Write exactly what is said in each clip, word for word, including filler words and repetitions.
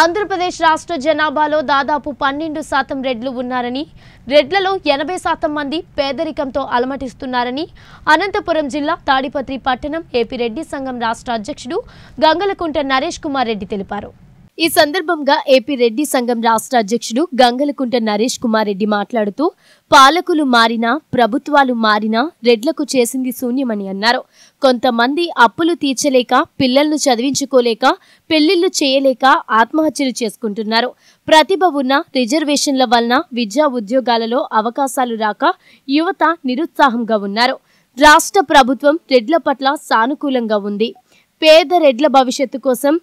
ఆంధ్రప్రదేశ్ రాష్ట్ర జనాభాలో దాదాపు పన్నెండు శాతం రెడ్లు ఉన్నారని రెడ్లలో ఎనభై శాతం మంది పేదరికంతో అలమటిస్తున్నారని అనంతపురం జిల్లా తాడిపత్రి పట్టణం ఏపీ రెడ్డి సంఘం రాష్ట్ర అధ్యక్షుడు గంగలకుంట నరేష్ కుమార్ రెడ్డి తెలిపారు। ఈ సందర్భంగా ఏపీ రెడ్డి సంఘం రాష్ట్ర అధ్యక్షుడు గంగలకుంట నరేష్ కుమార్ రెడ్డి మాట్లాడుతూ పాలకులు మారినా ప్రభుత్వాలు మారినా రెడ్లకు చేసింది శూన్యమని అన్నారు। కొంతమంది అప్పులు తీర్చలేక పిల్లల్ని చదివించుకోలేక పెళ్లిళ్లు చేయలేక ఆత్మహత్యలు చేసుకుంటున్నారు। ప్రతిభ ఉన్న రిజర్వేషన్ల వలన విద్యా ఉద్యోగాలలో అవకాశాలు రాక యువత నిరుత్సాహంగా ఉన్నారు। రాష్ట్ర ప్రభుత్వం రెడ్ల పట్ల సానుకూలంగా ఉంది। పేద రెడ్ల భవిష్యత్తు కోసం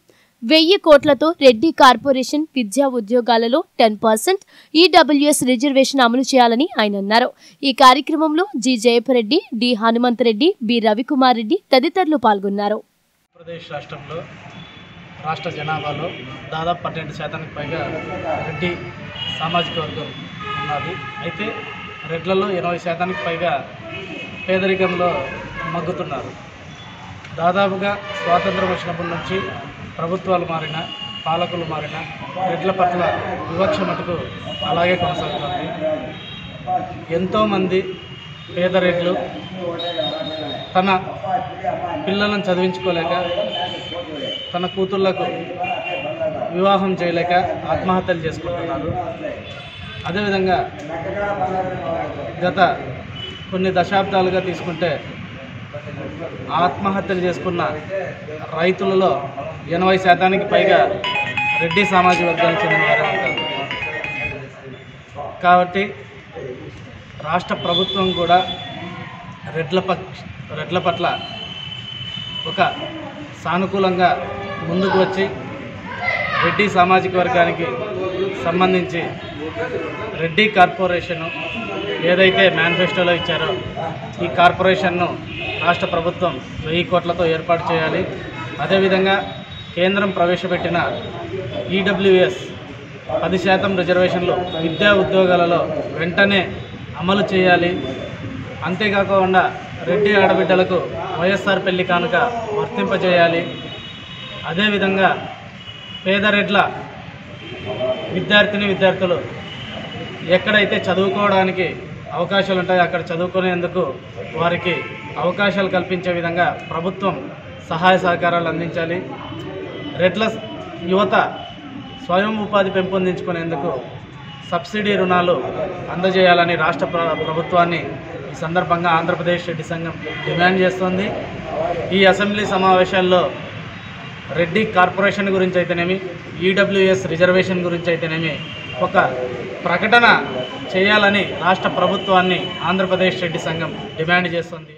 వెయ్యి కోట్లతో రెడ్డి కార్పొరేషన్ విద్యా ఉద్యోగాలలో పది శాతం ఈడబ్ల్యూఎస్ రిజర్వేషన్ అమలు చేయాలని ఆయన అన్నారు। ఈ కార్యక్రమంలో G Jayapa Reddy, D Hanumanth Reddy, B Ravikumar Reddy తదితరులు పాల్గొన్నారు। ఆంధ్రప్రదేశ్ రాష్ట్రంలో రాష్ట్ర జనాభాలో దాదాపు పన్నెండు శాతానికి పైగా రెడ్డి సామాజిక వర్గం ఉన్నది। అయితే రెడ్లలో ఇరవై శాతానికి పైగా పేదరికంలో మగ్గుతున్నారు। దాదాపుగా స్వాతంత్రం వచ్చినప్పటి నుంచి ప్రభుత్వాలు మారిన పాలకులు మారిన రెడ్ల పట్ల వివక్ష మటుకు అలాగే కొనసాగుతుంది। ఎంతోమంది పేద రెడ్లు తన పిల్లలను చదివించుకోలేక తన కూతుళ్లకు వివాహం చేయలేక ఆత్మహత్యలు చేసుకుంటున్నారు। అదేవిధంగా గత కొన్ని దశాబ్దాలుగా తీసుకుంటే ఆత్మహత్యలు చేసుకున్న రైతులలో ఎనభై శాతానికి పైగా రెడ్డి సామాజిక వర్గానికి చెందిన వారే ఉంటారు। కాబట్టి రాష్ట్ర ప్రభుత్వం కూడా రెడ్ల పక్ష రెడ్ల పట్ల ఒక సానుకూలంగా ముందుకు వచ్చి రెడ్డి సామాజిక వర్గానికి సంబంధించి రెడ్డి కార్పొరేషను ఏదైతే మేనిఫెస్టోలో ఇచ్చారో ఈ కార్పొరేషన్ను రాష్ట్ర ప్రభుత్వం వెయ్యి కోట్లతో ఏర్పాటు చేయాలి। అదేవిధంగా కేంద్రం ప్రవేశపెట్టిన ఈడబ్ల్యూఎస్ పది శాతం రిజర్వేషన్లు విద్యా ఉద్యోగాలలో వెంటనే అమలు చేయాలి। అంతేకాకుండా రెడ్డి ఆడబిడ్డలకు వైఎస్ఆర్ పెళ్లి కానుక వర్తింపజేయాలి। అదేవిధంగా పేద రెడ్ల విద్యార్థిని విద్యార్థులు ఎక్కడైతే చదువుకోవడానికి అవకాశాలు ఉంటాయో అక్కడ చదువుకునేందుకు వారికి అవకాశాలు కల్పించే విధంగా ప్రభుత్వం సహాయ సహకారాలు అందించాలి। రెడ్ల యువత స్వయం ఉపాధి పెంపొందించుకునేందుకు సబ్సిడీ రుణాలు అందజేయాలని రాష్ట్ర ప్రభుత్వాన్ని ఈ సందర్భంగా ఆంధ్రప్రదేశ్ రెడ్డి సంఘం డిమాండ్ చేస్తోంది। ఈ అసెంబ్లీ సమావేశాల్లో రెడ్డి కార్పొరేషన్ గురించి అయితేనేమి ఈడబ్ల్యూఎస్ రిజర్వేషన్ గురించి అయితేనేమి ఒక ప్రకటన చేయాలని రాష్ట్ర ప్రభుత్వాన్ని ఆంధ్రప్రదేశ్ రెడ్డి సంఘం డిమాండ్ చేస్తోంది।